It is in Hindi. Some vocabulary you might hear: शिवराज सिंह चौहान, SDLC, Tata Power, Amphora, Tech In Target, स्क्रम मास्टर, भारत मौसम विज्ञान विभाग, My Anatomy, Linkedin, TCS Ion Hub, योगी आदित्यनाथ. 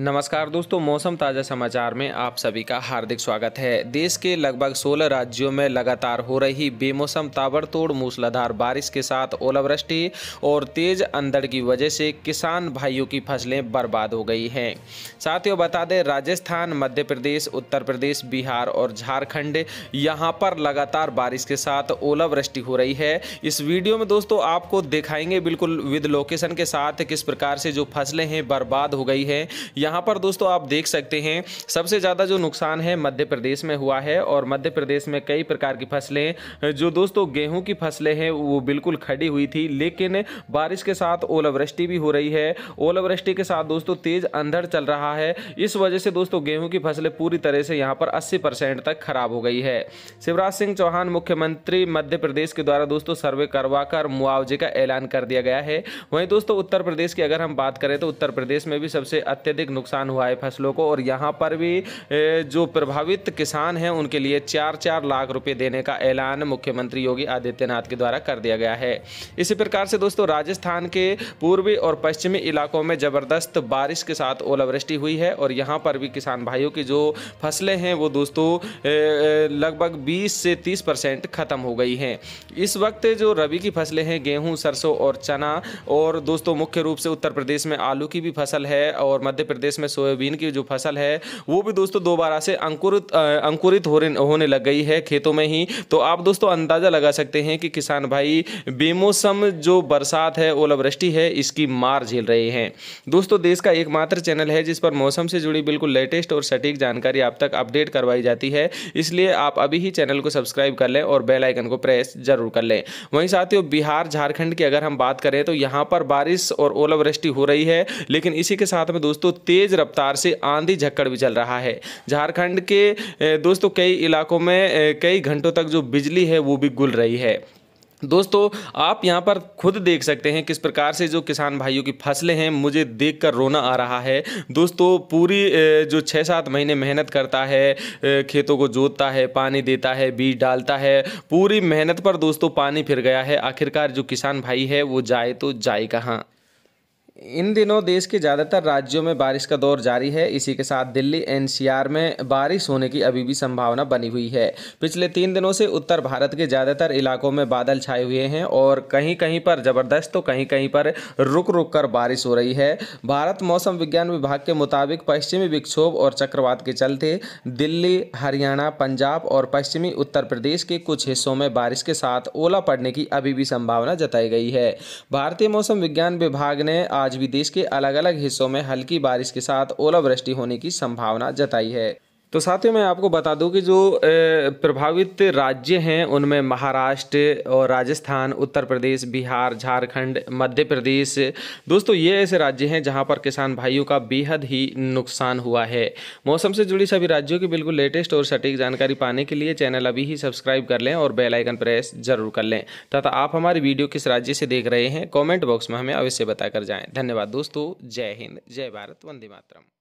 नमस्कार दोस्तों, मौसम ताज़ा समाचार में आप सभी का हार्दिक स्वागत है। देश के लगभग 16 राज्यों में लगातार हो रही बेमौसम ताबड़तोड़ मूसलाधार बारिश के साथ ओलावृष्टि और तेज अंधड़ की वजह से किसान भाइयों की फसलें बर्बाद हो गई हैं। साथियों बता दें, राजस्थान, मध्य प्रदेश, उत्तर प्रदेश, बिहार और झारखंड, यहाँ पर लगातार बारिश के साथ ओलावृष्टि हो रही है। इस वीडियो में दोस्तों आपको दिखाएंगे बिल्कुल विद लोकेशन के साथ किस प्रकार से जो फसलें हैं बर्बाद हो गई है। यहाँ पर दोस्तों आप देख सकते हैं सबसे ज़्यादा जो नुकसान है मध्य प्रदेश में हुआ है और मध्य प्रदेश में कई प्रकार की फसलें जो दोस्तों गेहूं की फसलें हैं वो बिल्कुल खड़ी हुई थी, लेकिन बारिश के साथ ओलावृष्टि भी हो रही है। ओलावृष्टि के साथ दोस्तों तेज अंधड़ चल रहा है, इस वजह से दोस्तों गेहूं की फसलें पूरी तरह से यहाँ पर 80% तक खराब हो गई है। शिवराज सिंह चौहान मुख्यमंत्री मध्य प्रदेश के द्वारा दोस्तों सर्वे करवाकर मुआवजे का ऐलान कर दिया गया है। वहीं दोस्तों उत्तर प्रदेश की अगर हम बात करें तो उत्तर प्रदेश में भी सबसे अत्यधिक नुकसान हुआ है फसलों को और यहाँ पर भी जो प्रभावित किसान हैं उनके लिए 4-4 लाख रुपए देने का ऐलान मुख्यमंत्री योगी आदित्यनाथ के द्वारा कर दिया गया है। इसी प्रकार से दोस्तों राजस्थान के पूर्वी और पश्चिमी इलाकों में जबरदस्त बारिश के साथ ओलावृष्टि हुई है और यहाँ पर भी किसान भाइयों की जो फसलें हैं वो दोस्तों लगभग 20 से 30% खत्म हो गई हैं। इस वक्त जो रबी की फसलें हैं गेहूँ, सरसों और चना और दोस्तों मुख्य रूप से उत्तर प्रदेश में आलू की भी फसल है और मध्य प्रदेश में सोयाबीन की जो फसल है वो भी दोस्तों दोबारा से अंकुरित होने लग गई है खेतों में ही। तो आप दोस्तों अंदाजा लगा सकते हैं कि किसान भाई बेमौसम जो बरसात है, ओलावृष्टि है, इसकी मार झेल रहे हैं। दोस्तों देश का एकमात्र चैनल है जिस पर मौसम से जुड़ी बिल्कुल लेटेस्ट और सटीक जानकारी आप तक अपडेट करवाई जाती है, इसलिए आप अभी ही चैनल को सब्सक्राइब कर लें और बेल आइकन को प्रेस जरूर कर लें। वहीं साथियों बिहार, झारखंड की अगर हम बात करें तो यहाँ पर बारिश और ओलावृष्टि हो रही है, लेकिन इसी के साथ में दोस्तों तेज रफ्तार से आंधी झक्कड़ भी चल रहा है। झारखंड के दोस्तों कई इलाकों में कई घंटों तक जो बिजली है वो भी गुल रही है। दोस्तों आप यहाँ पर खुद देख सकते हैं किस प्रकार से जो किसान भाइयों की फसलें हैं, मुझे देखकर रोना आ रहा है। दोस्तों पूरी जो 6-7 महीने मेहनत करता है, खेतों को जोतता है, पानी देता है, बीज डालता है, पूरी मेहनत पर दोस्तों पानी फिर गया है। आखिरकार जो किसान भाई है वो जाए तो जाए कहाँ। इन दिनों देश के ज़्यादातर राज्यों में बारिश का दौर जारी है। इसी के साथ दिल्ली एनसीआर में बारिश होने की अभी भी संभावना बनी हुई है। पिछले 3 दिनों से उत्तर भारत के ज़्यादातर इलाकों में बादल छाए हुए हैं और कहीं कहीं पर ज़बरदस्त तो कहीं कहीं पर रुक रुक कर बारिश हो रही है। भारत मौसम विज्ञान विभाग के मुताबिक पश्चिमी विक्षोभ और चक्रवात के चलते दिल्ली, हरियाणा, पंजाब और पश्चिमी उत्तर प्रदेश के कुछ हिस्सों में बारिश के साथ ओला पड़ने की अभी भी संभावना जताई गई है। भारतीय मौसम विज्ञान विभाग ने आज भी देश के अलग अलग हिस्सों में हल्की बारिश के साथ ओलावृष्टि होने की संभावना जताई है। तो साथियों मैं आपको बता दूं कि जो प्रभावित राज्य हैं उनमें महाराष्ट्र और राजस्थान, उत्तर प्रदेश, बिहार, झारखंड, मध्य प्रदेश, दोस्तों ये ऐसे राज्य हैं जहां पर किसान भाइयों का बेहद ही नुकसान हुआ है। मौसम से जुड़ी सभी राज्यों की बिल्कुल लेटेस्ट और सटीक जानकारी पाने के लिए चैनल अभी ही सब्सक्राइब कर लें और बेल आइकन प्रेस जरूर कर लें तथा आप हमारी वीडियो किस राज्य से देख रहे हैं कॉमेंट बॉक्स में हमें अवश्य बताकर जाएँ। धन्यवाद दोस्तों, जय हिंद, जय भारत, वंदे मातरम।